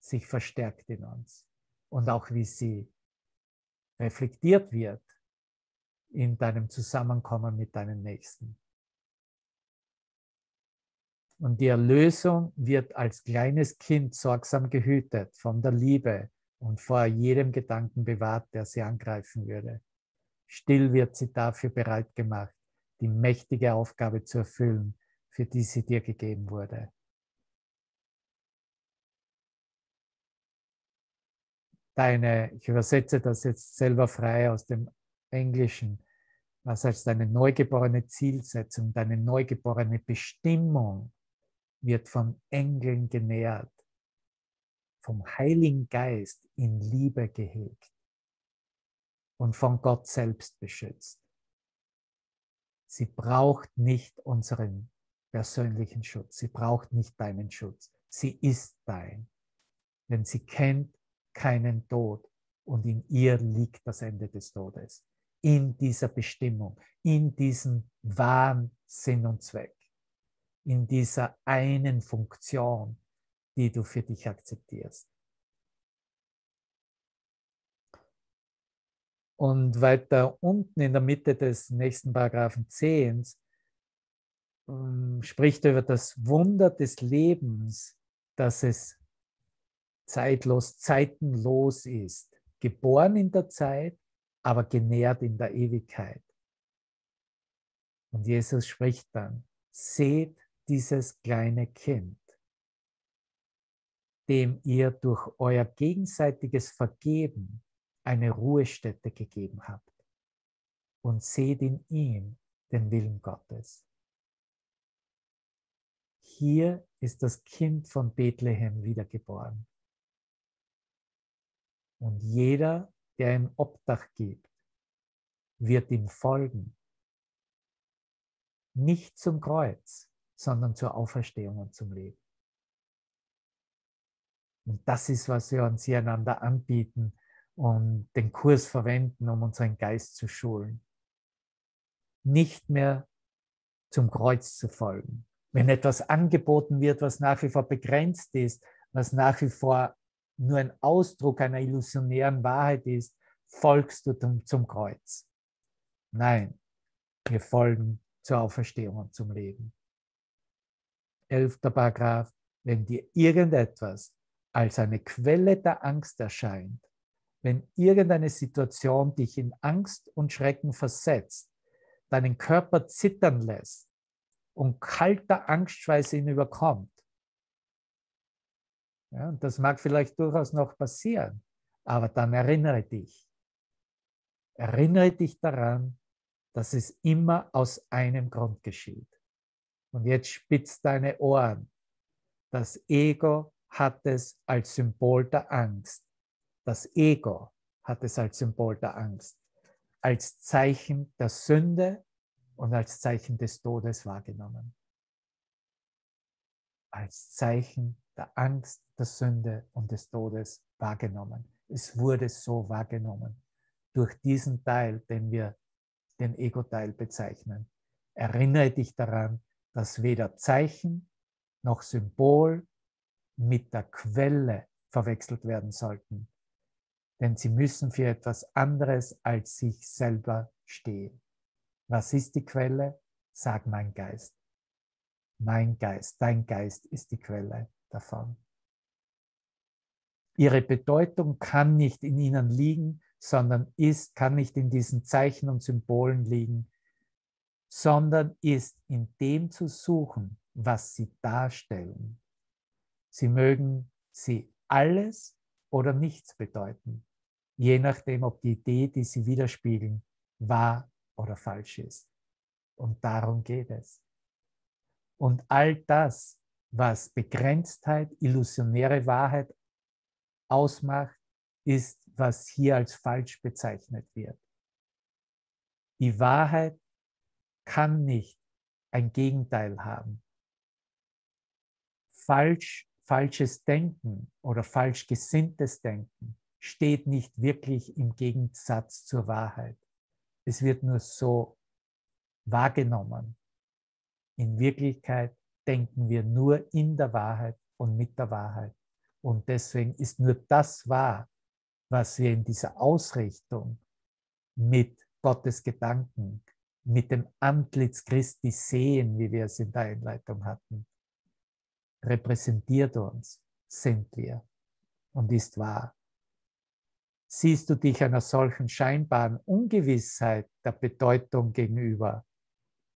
sich verstärkt in uns und auch wie sie reflektiert wird in deinem Zusammenkommen mit deinen Nächsten. Und die Erlösung wird als kleines Kind sorgsam gehütet von der Liebe und vor jedem Gedanken bewahrt, der sie angreifen würde. Still wird sie dafür bereit gemacht, die mächtige Aufgabe zu erfüllen, für die sie dir gegeben wurde. Ich übersetze das jetzt selber frei aus dem Englischen, was als deine neugeborene Zielsetzung, deine neugeborene Bestimmung wird von Engeln genährt, vom Heiligen Geist in Liebe gehegt und von Gott selbst beschützt. Sie braucht nicht unseren persönlichen Schutz, sie braucht nicht deinen Schutz, sie ist dein, denn sie kennt keinen Tod und in ihr liegt das Ende des Todes. In dieser Bestimmung, in diesem wahren Sinn und Zweck, in dieser einen Funktion, die du für dich akzeptierst. Und weiter unten in der Mitte des nächsten Paragraphen 10 spricht er über das Wunder des Lebens, dass es zeitlos, zeitenlos ist. Geboren in der Zeit, aber genährt in der Ewigkeit. Und Jesus spricht dann, seht dieses kleine Kind, dem ihr durch euer gegenseitiges Vergeben eine Ruhestätte gegeben habt, und seht in ihm den Willen Gottes. Hier ist das Kind von Bethlehem wiedergeboren. Und jeder, der ihm Obdach gibt, wird ihm folgen. Nicht zum Kreuz, sondern zur Auferstehung und zum Leben. Und das ist, was wir uns hier einander anbieten, und den Kurs verwenden, um unseren Geist zu schulen. Nicht mehr zum Kreuz zu folgen. Wenn etwas angeboten wird, was nach wie vor begrenzt ist, was nach wie vor nur ein Ausdruck einer illusionären Wahrheit ist, folgst du zum Kreuz. Nein, wir folgen zur Auferstehung und zum Leben. 11. Paragraph. Wenn dir irgendetwas als eine Quelle der Angst erscheint, wenn irgendeine Situation dich in Angst und Schrecken versetzt, deinen Körper zittern lässt und kalter Angstschweiß ihn überkommt. Ja, und das mag vielleicht durchaus noch passieren, aber dann erinnere dich daran, dass es immer aus einem Grund geschieht. Und jetzt spitz deine Ohren. Das Ego hat es als Symbol der Angst. Das Ego hat es als Symbol der Angst, als Zeichen der Sünde und als Zeichen des Todes wahrgenommen. Als Zeichen der Angst, der Sünde und des Todes wahrgenommen. Es wurde so wahrgenommen. Durch diesen Teil, den wir den Ego-Teil bezeichnen. Erinnere dich daran, dass weder Zeichen noch Symbol mit der Quelle verwechselt werden sollten. Denn sie müssen für etwas anderes als sich selber stehen. Was ist die Quelle? Sag mein Geist. Mein Geist, dein Geist ist die Quelle davon. Ihre Bedeutung kann nicht in ihnen liegen, sondern kann nicht in diesen Zeichen und Symbolen liegen, sondern ist in dem zu suchen, was sie darstellen. Sie mögen sie alles oder nichts bedeuten, je nachdem, ob die Idee, die sie widerspiegeln, wahr oder falsch ist. Und darum geht es. Und all das, was Begrenztheit, illusionäre Wahrheit ausmacht, ist, was hier als falsch bezeichnet wird. Die Wahrheit kann nicht ein Gegenteil haben. Falsches Denken oder falsch gesinntes Denken steht nicht wirklich im Gegensatz zur Wahrheit. Es wird nur so wahrgenommen. In Wirklichkeit denken wir nur in der Wahrheit und mit der Wahrheit. Und deswegen ist nur das wahr, was wir in dieser Ausrichtung mit Gottes Gedanken, mit dem Antlitz Christi sehen, wie wir es in der Einleitung hatten. Repräsentiert uns, sind wir und ist wahr. Siehst du dich einer solchen scheinbaren Ungewissheit der Bedeutung gegenüber,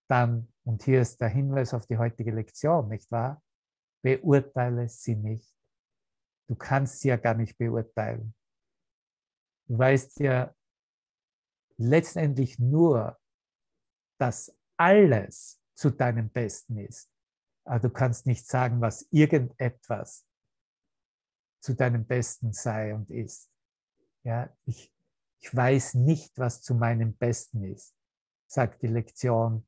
dann, und hier ist der Hinweis auf die heutige Lektion, nicht wahr? Beurteile sie nicht. Du kannst sie ja gar nicht beurteilen. Du weißt ja letztendlich nur, dass alles zu deinem Besten ist. Aber du kannst nicht sagen, was irgendetwas zu deinem Besten sei und ist. Ja, ich weiß nicht, was zu meinem Besten ist, sagt die Lektion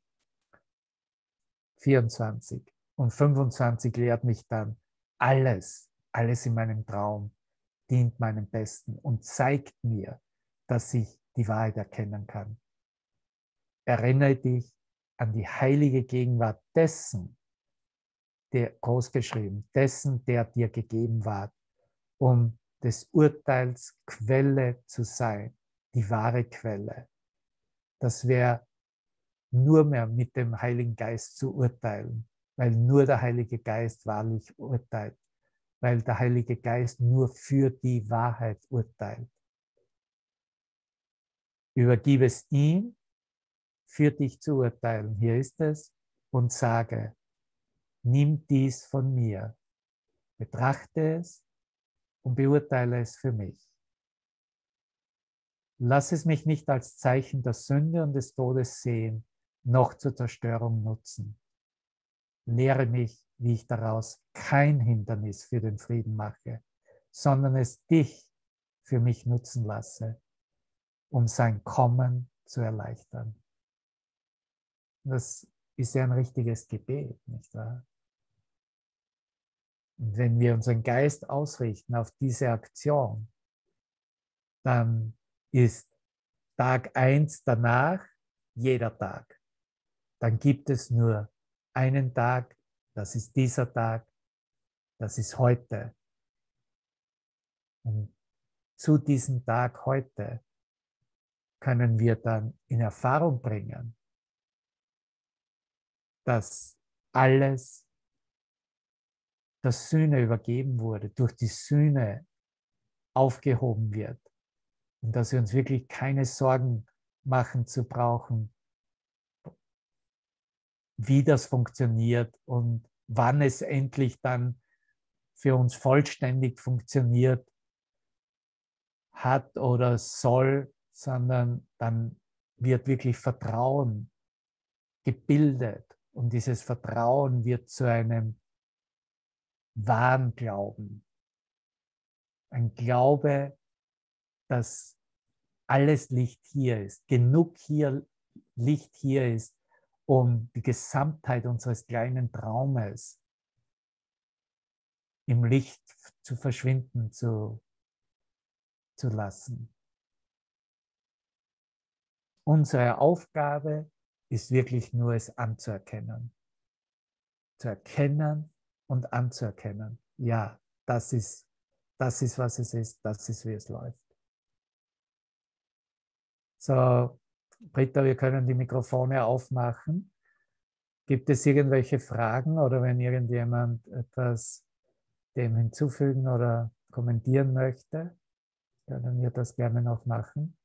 24. Und 25 lehrt mich dann, alles in meinem Traum dient meinem Besten und zeigt mir, dass ich die Wahrheit erkennen kann. Erinnere dich an die heilige Gegenwart dessen, der großgeschrieben, dessen, der dir gegeben war, um des Urteils Quelle zu sein, die wahre Quelle. Das wäre nur mehr mit dem Heiligen Geist zu urteilen, weil nur der Heilige Geist wahrlich urteilt, weil der Heilige Geist nur für die Wahrheit urteilt. Übergib es ihm, für dich zu urteilen. Hier ist es. Und sage, nimm dies von mir, betrachte es und beurteile es für mich. Lass es mich nicht als Zeichen der Sünde und des Todes sehen, noch zur Zerstörung nutzen. Lehre mich, wie ich daraus kein Hindernis für den Frieden mache, sondern es dich für mich nutzen lasse, um sein Kommen zu erleichtern. Das ist ja ein richtiges Gebet, nicht wahr? Und wenn wir unseren Geist ausrichten auf diese Aktion, dann ist Tag 1 danach jeder Tag. Dann gibt es nur einen Tag, das ist dieser Tag, das ist heute. Und zu diesem Tag heute können wir dann in Erfahrung bringen, dass alles der Sühne übergeben wurde, durch die Sühne aufgehoben wird und dass wir uns wirklich keine Sorgen machen zu brauchen, wie das funktioniert und wann es endlich dann für uns vollständig funktioniert hat oder soll, sondern dann wird wirklich Vertrauen gebildet. Und dieses Vertrauen wird zu einem wahren Glauben. Ein Glaube, dass alles Licht hier ist, genug hier Licht hier ist, um die Gesamtheit unseres kleinen Traumes im Licht zu verschwinden zu lassen. Unsere Aufgabe ist wirklich nur es anzuerkennen. Zu erkennen und anzuerkennen. Ja, das ist, was es ist, das ist, wie es läuft. So, Britta, wir können die Mikrofone aufmachen. Gibt es irgendwelche Fragen oder wenn irgendjemand etwas dem hinzufügen oder kommentieren möchte, können wir das gerne noch machen.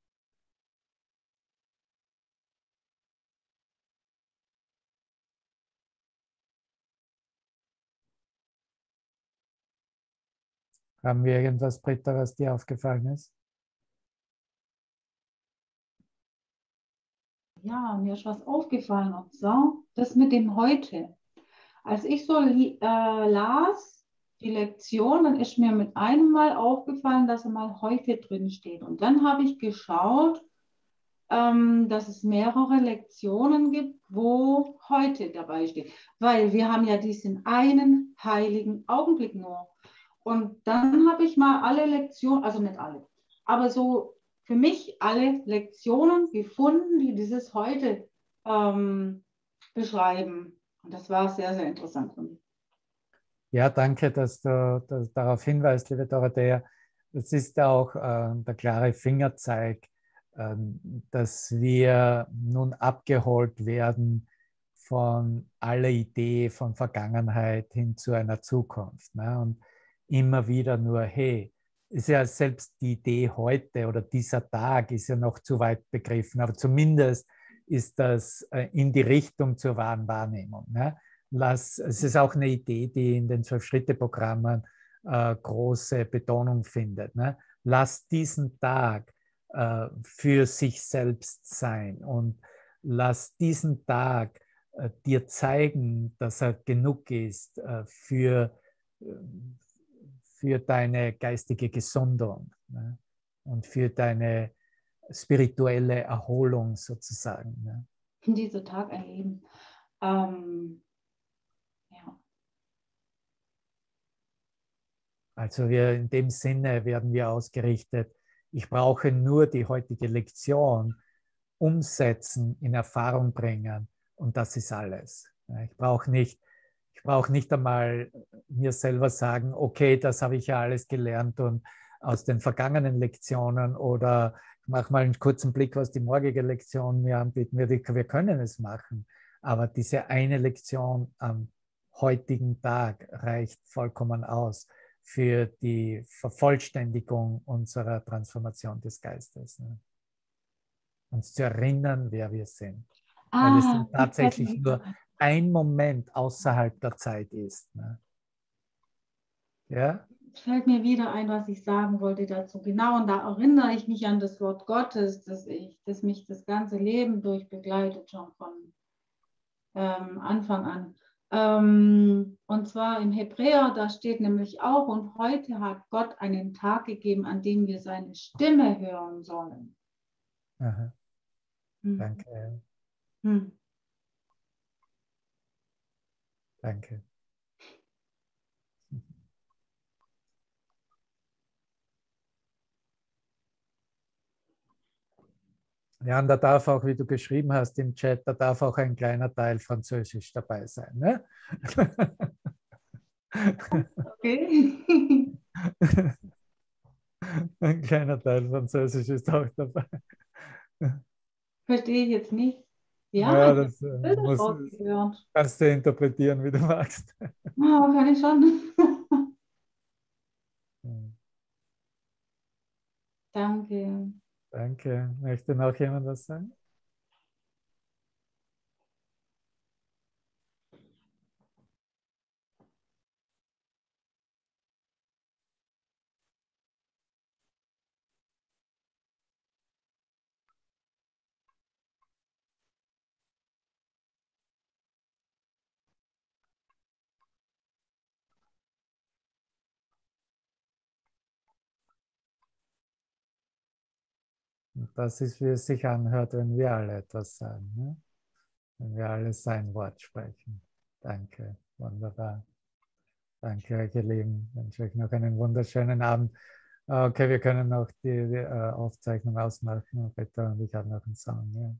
Haben wir irgendwas, Britta, was dir aufgefallen ist? Ja, mir ist was aufgefallen. Und so, das mit dem Heute. Als ich so las, die Lektion, dann ist mir mit einem Mal aufgefallen, dass einmal Heute drinsteht. Und dann habe ich geschaut, dass es mehrere Lektionen gibt, wo Heute dabei steht. Weil wir haben ja diesen einen heiligen Augenblick nur. Und dann habe ich mal alle Lektionen, also nicht alle, aber so für mich alle Lektionen gefunden, die dieses Heute beschreiben. Und das war sehr, sehr interessant für mich. Ja, danke, dass du darauf hinweist, liebe Dorothea. Das ist auch der klare Fingerzeig, dass wir nun abgeholt werden von aller Idee von Vergangenheit hin zu einer Zukunft. Ne? Und immer wieder nur, hey, ist ja selbst die Idee heute oder dieser Tag ist ja noch zu weit begriffen, aber zumindest ist das in die Richtung zur wahren Wahrnehmung. Ne? Es ist auch eine Idee, die in den 12-Schritte-Programmen große Betonung findet. Ne? Lass diesen Tag für sich selbst sein und lass diesen Tag dir zeigen, dass er genug ist für deine geistige Gesundung, ne? Und für deine spirituelle Erholung sozusagen. Ne? Dieser Tag erleben. Ja. Also wir, in dem Sinne werden wir ausgerichtet. Ich brauche nur die heutige Lektion umsetzen, in Erfahrung bringen, und das ist alles. Ich brauche nicht einmal mir selber sagen, okay, das habe ich ja alles gelernt und aus den vergangenen Lektionen, oder ich mache mal einen kurzen Blick, was die morgige Lektion mir anbieten wird. Wir können es machen, aber diese eine Lektion am heutigen Tag reicht vollkommen aus für die Vervollständigung unserer Transformation des Geistes. Uns zu erinnern, wer wir sind. Weil es dann tatsächlich nur ein Moment außerhalb der Zeit ist. Ja? Es fällt mir wieder ein, was ich sagen wollte dazu. Genau, und da erinnere ich mich an das Wort Gottes, das mich das ganze Leben durch begleitet, schon von Anfang an. Und zwar im Hebräer, da steht nämlich auch, und heute hat Gott einen Tag gegeben, an dem wir seine Stimme hören sollen. Aha. Mhm. Danke. Mhm. Danke. Ja, und da darf auch, wie du geschrieben hast im Chat, da darf auch ein kleiner Teil Französisch dabei sein. Ne? Okay. Ein kleiner Teil Französisch ist auch dabei. Verstehe ich jetzt nicht. Ja, das kannst du interpretieren, wie du magst. Ja, kann ich schon. Danke. Danke. Möchte noch jemand was sagen? Das ist, wie es sich anhört, wenn wir alle etwas sagen, ne? Wenn wir alle sein Wort sprechen. Danke, wunderbar. Danke, euch ihr Lieben. Ich wünsche euch noch einen wunderschönen Abend. Okay, wir können noch die Aufzeichnung ausmachen. Bitte, und ich habe noch einen Song. Ja.